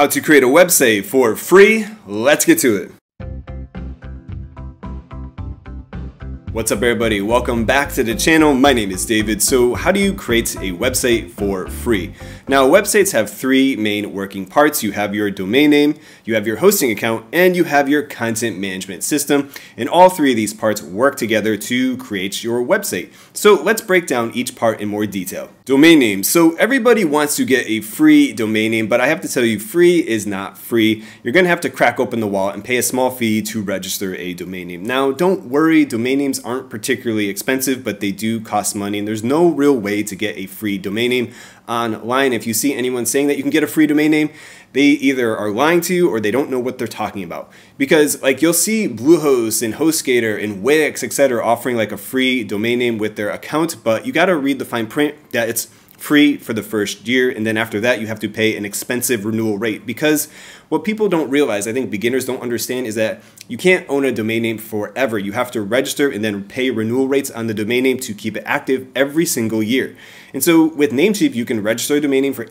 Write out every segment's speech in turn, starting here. how to create a website for free. Let's get to it. What's up everybody, welcome back to the channel. My name is David. So how do you create a website for free? Now websites have three main working parts. You have your domain name, you have your hosting account, and you have your content management system. And all three of these parts work together to create your website. So let's break down each part in more detail. Domain name. So everybody wants to get a free domain name, but I have to tell you, free is not free. You're gonna have to crack open the wallet and pay a small fee to register a domain name. Now don't worry, domain names aren't particularly expensive, but they do cost money, and there's no real way to get a free domain name online. If you see anyone saying that you can get a free domain name, they either are lying to you or they don't know what they're talking about. Because like you'll see Bluehost and Hostgator and Wix, etc. offering like a free domain name with their account, but you gotta read the fine print that it's free for the first year, and then after that you have to pay an expensive renewal rate. Because what people don't realize, I think beginners don't understand, is that you can't own a domain name forever. You have to register and then pay renewal rates on the domain name to keep it active every single year. And so with Namecheap, you can register a domain name for $8.88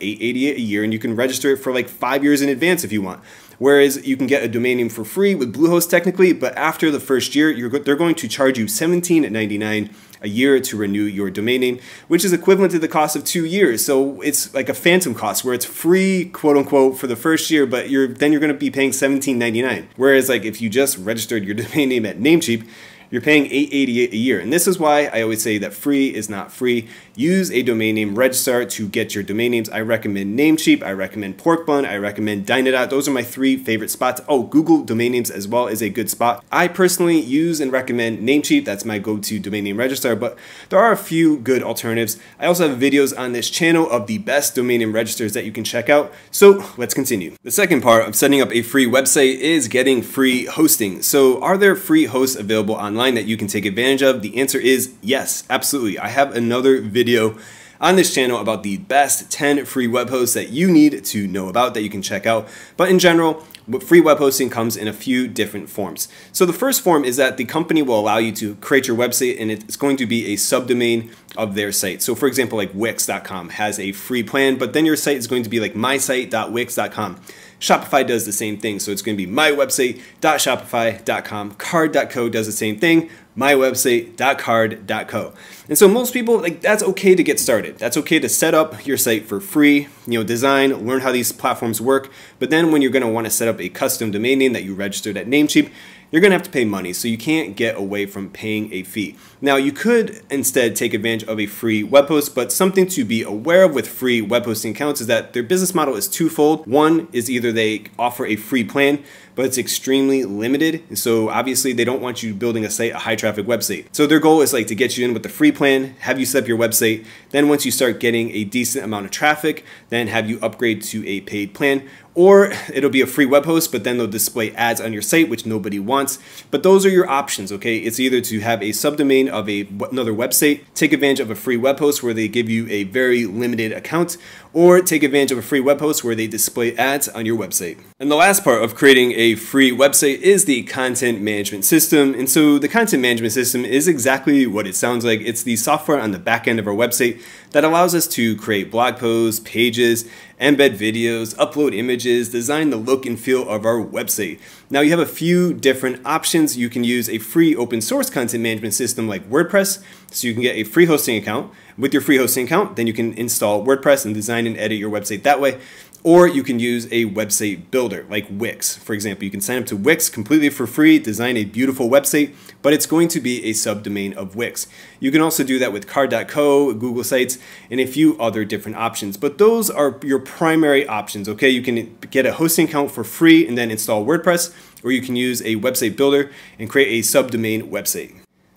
a year, and you can register it for like 5 years in advance if you want. Whereas you can get a domain name for free with Bluehost technically, but after the first year, they're going to charge you $17.99 a year to renew your domain name, which is equivalent to the cost of 2 years. So it's like a phantom cost where it's free, quote unquote, for the first year, but then you're going to be paying $17.99. Whereas like if you just registered your domain name at Namecheap, you're paying $8.88 a year. And this is why I always say that free is not free. Use a domain name registrar to get your domain names. I recommend Namecheap, I recommend Porkbun, I recommend Dynadot. Those are my three favorite spots. Oh, Google domain names as well is a good spot. I personally use and recommend Namecheap. That's my go-to domain name registrar, but there are a few good alternatives. I also have videos on this channel of the best domain name registrars that you can check out. So let's continue. The second part of setting up a free website is getting free hosting. So are there free hosts available online that you can take advantage of? The answer is yes, absolutely. I have another video on this channel about the best 10 free web hosts that you need to know about that you can check out. But in general, free web hosting comes in a few different forms. So the first form is that the company will allow you to create your website, and it's going to be a subdomain of their site. So for example, like Wix.com has a free plan, but then your site is going to be like mysite.wix.com. Shopify does the same thing. So it's going to be mywebsite.shopify.com. Carrd.co does the same thing. mywebsite.carrd.co. And so most people, like, that's okay to get started. That's okay to set up your site for free, you know, design, learn how these platforms work. But then when you're going to want to set up a custom domain name that you registered at Namecheap, you're going to have to pay money. So you can't get away from paying a fee. Now you could instead take advantage of a free web host, but something to be aware of with free web hosting accounts is that their business model is twofold. One is either they offer a free plan, but it's extremely limited. And so obviously they don't want you building a site, a high traffic website. So their goal is like to get you in with the free plan, have you set up your website. Then once you start getting a decent amount of traffic, then have you upgrade to a paid plan. Or it'll be a free web host, but then they'll display ads on your site, which nobody wants. But those are your options, okay? It's either to have a subdomain of another website, take advantage of a free web host where they give you a very limited account, or take advantage of a free web host where they display ads on your website. And the last part of creating a free website is the content management system. And so the content management system is exactly what it sounds like. It's the software on the back end of our website that allows us to create blog posts, pages, embed videos, upload images, design the look and feel of our website. Now you have a few different options. You can use a free open source content management system like WordPress. So you can get a free hosting account. With your free hosting account, then you can install WordPress and design and edit your website that way. Or you can use a website builder like Wix, for example. You can sign up to Wix completely for free, design a beautiful website, but it's going to be a subdomain of Wix. You can also do that with Carrd.co, Google Sites, and a few other different options. But those are your primary options, okay? You can get a hosting account for free and then install WordPress, or you can use a website builder and create a subdomain website.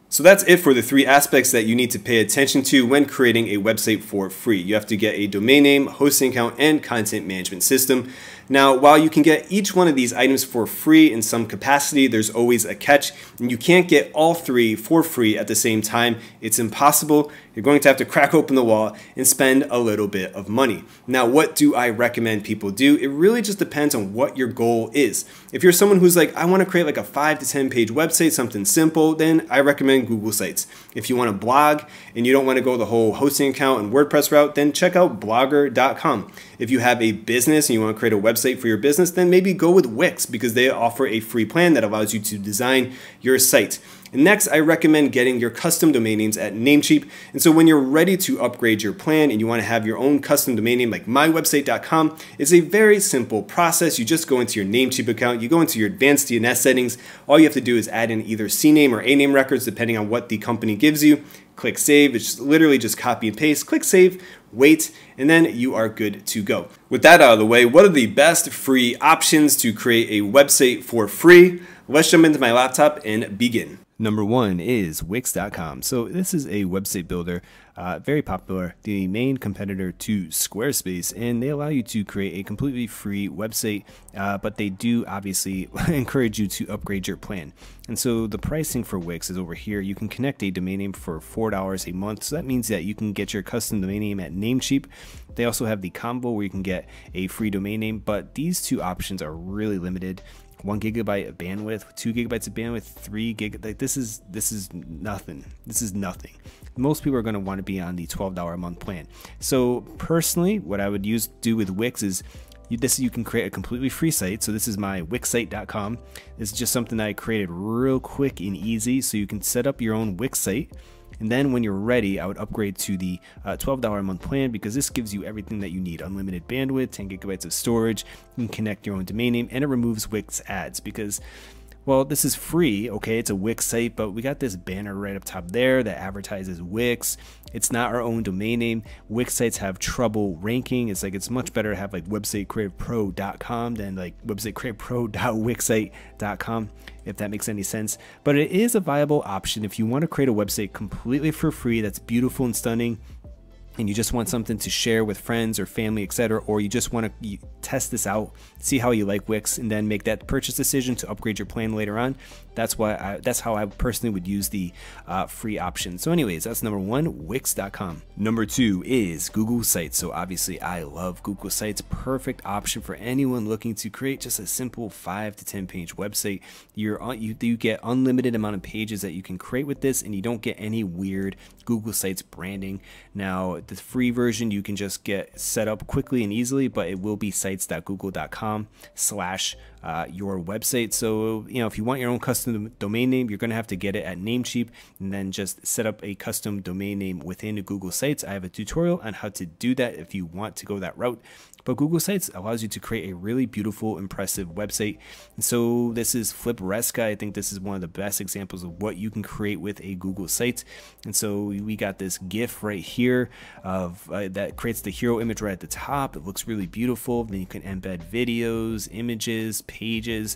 So that's it for the three aspects that you need to pay attention to when creating a website for free. You have to get a domain name, hosting account, and content management system. Now, while you can get each one of these items for free in some capacity, there's always a catch, and you can't get all three for free at the same time. It's impossible. You're going to have to crack open the wallet and spend a little bit of money. Now, what do I recommend people do? It really just depends on what your goal is. If you're someone who's like, I want to create like a 5 to 10 page website, something simple, then I recommend Google Sites. If you want to blog and you don't want to go the whole hosting account and WordPress route, then check out blogger.com. If you have a business and you want to create a website for your business, then maybe go with Wix, because they offer a free plan that allows you to design your site. And next, I recommend getting your custom domain names at Namecheap. And so when you're ready to upgrade your plan and you want to have your own custom domain name like mywebsite.com, it's a very simple process. You just go into your Namecheap account, you go into your advanced DNS settings. All you have to do is add in either CNAME or ANAME records, depending on what the company gives you. Click save. It's literally just copy and paste. Click save, wait, and then you are good to go. With that out of the way, what are the best free options to create a website for free? Let's jump into my laptop and begin. Number one is Wix.com. So this is a website builder, very popular, the main competitor to Squarespace, and they allow you to create a completely free website, but they do obviously encourage you to upgrade your plan. And so the pricing for Wix is over here. You can connect a domain name for $4 a month. So that means that you can get your custom domain name at Namecheap. They also have the combo where you can get a free domain name, but these two options are really limited. 1 gigabyte of bandwidth, 2 gigabytes of bandwidth, 3 gig. Like this is nothing. This is nothing. Most people are going to want to be on the $12 a month plan. So personally, what I would do with Wix is you can create a completely free site. So this is my wixsite.com. This is just something that I created real quick and easy. So you can set up your own Wix site. And then when you're ready, I would upgrade to the $12 a month plan, because this gives you everything that you need. Unlimited bandwidth, 10 gigabytes of storage, you can connect your own domain name, and it removes Wix ads because, well, this is free, okay, it's a Wix site, but we got this banner right up top there that advertises Wix. It's not our own domain name. Wix sites have trouble ranking. It's like, it's much better to have like websitecreativepro.com than like websitecreativepro.wixsite.com, if that makes any sense. But it is a viable option if you want to create a website completely for free that's beautiful and stunning, and you just want something to share with friends or family, etc., or you just want to test this out, see how you like Wix, and then make that purchase decision to upgrade your plan later on. That's how I personally would use the free option. So anyways, that's number one, Wix.com. Number two is Google Sites. So obviously I love Google Sites. Perfect option for anyone looking to create just a simple 5 to 10 page website. You get unlimited amount of pages that you can create with this, and you don't get any weird Google Sites branding. Now, the free version, you can just get set up quickly and easily, but it will be sites.google.com/your website. So, you know, if you want your own custom domain name, you're going to have to get it at Namecheap and then just set up a custom domain name within Google Sites. I have a tutorial on how to do that if you want to go that route. But Google Sites allows you to create a really beautiful, impressive website. And so this is Flipresca. I think this is one of the best examples of what you can create with a Google Sites. And so we got this GIF right here of that creates the hero image right at the top. It looks really beautiful. Then you can embed videos, images, pages,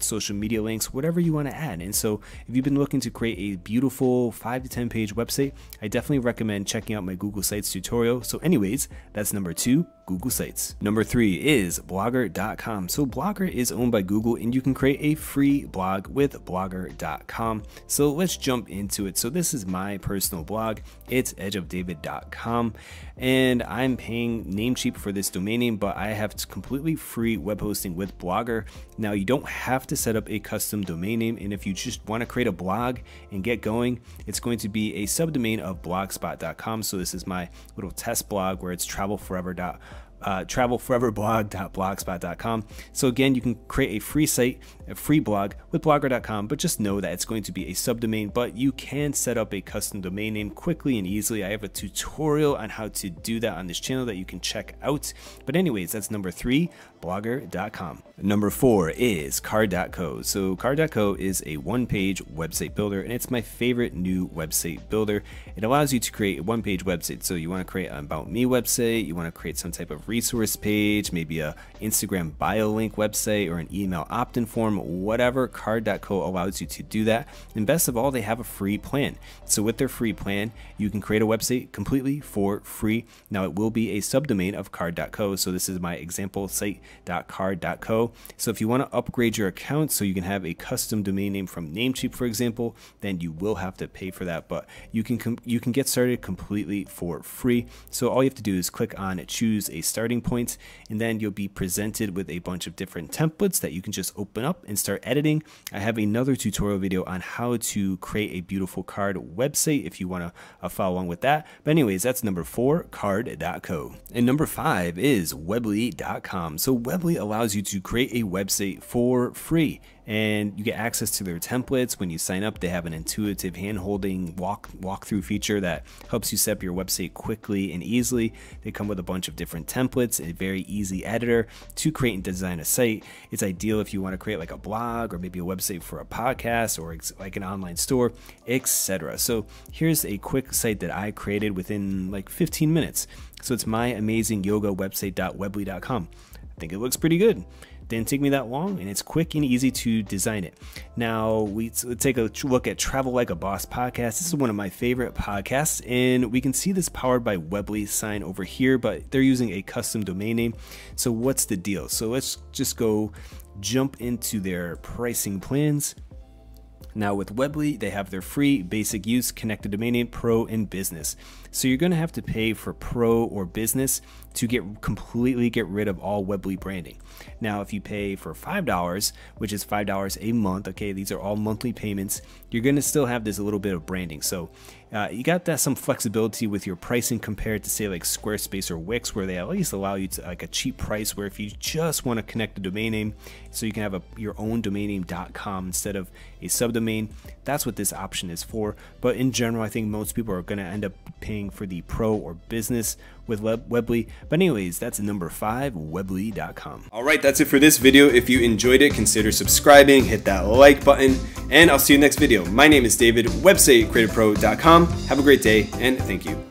social media links, whatever you want to add. And so if you've been looking to create a beautiful 5 to 10 page website, I definitely recommend checking out my Google Sites tutorial. So anyways, that's number two, Google Sites. Number three is Blogger.com. So Blogger is owned by Google, and you can create a free blog with Blogger.com. So let's jump into it. So this is my personal blog. It's edgeofdavid.com, and I'm paying Namecheap for this domain name, but I have completely free web hosting with Blogger. Now, you don't have to set up a custom domain name, and if you just want to create a blog and get going, it's going to be a subdomain of blogspot.com. So this is my little test blog where it's travelforeverblog.blogspot.com. So again, you can create a free site, a free blog with blogger.com, but just know that it's going to be a subdomain, but you can set up a custom domain name quickly and easily. I have a tutorial on how to do that on this channel that you can check out. But anyways, that's number three, blogger.com. Number four is Carrd.co. So Carrd.co is a one-page website builder, and it's my favorite new website builder. It allows you to create a one-page website. So you want to create an About Me website, you want to create some type of resource page, maybe a Instagram bio link website or an email opt-in form, whatever. Carrd.co allows you to do that. And best of all, they have a free plan. So with their free plan, you can create a website completely for free. Now, it will be a subdomain of Carrd.co. So this is my example site.carrd.co. So if you want to upgrade your account so you can have a custom domain name from Namecheap, for example, then you will have to pay for that, but you can get started completely for free. So all you have to do is click on choose a start starting points, and then you'll be presented with a bunch of different templates that you can just open up and start editing. I have another tutorial video on how to create a beautiful Carrd website if you want to follow along with that. But anyways, that's number 4, Carrd.co. And number 5 is Weebly.com. So Weebly allows you to create a website for free, and you get access to their templates. When you sign up, they have an intuitive hand-holding walkthrough feature that helps you set up your website quickly and easily. They come with a bunch of different templates, a very easy editor to create and design a site. It's ideal if you want to create like a blog or maybe a website for a podcast or like an online store, etc. So here's a quick site that I created within like 15 minutes. So it's my amazing yoga website.weebly.com. I think it looks pretty good. Didn't take me that long, and it's quick and easy to design it. Now let's take a look at Travel Like a Boss podcast. This is one of my favorite podcasts, and we can see this powered by Weebly sign over here, but they're using a custom domain name. So what's the deal? So let's just go jump into their pricing plans. Now with Weebly, they have their free, basic use, connected domain name, pro, and business. So you're going to have to pay for pro or business to completely get rid of all Weebly branding. Now if you pay for $5, which is $5 a month, okay, these are all monthly payments, you're going to still have this little bit of branding. So you got that some flexibility with your pricing compared to say like Squarespace or Wix, where they at least allow you to like a cheap price, where if you just want to connect a domain name so you can have your own domain name.com instead of a subdomain, that's what this option is for. But in general, I think most people are going to end up paying for the pro or business with Weebly. But anyways, that's number 5, Weebly.com. All right, that's it for this video. If you enjoyed it, consider subscribing, hit that like button, and I'll see you next video. My name is David, websitecreatorpro.com. Have a great day, and thank you.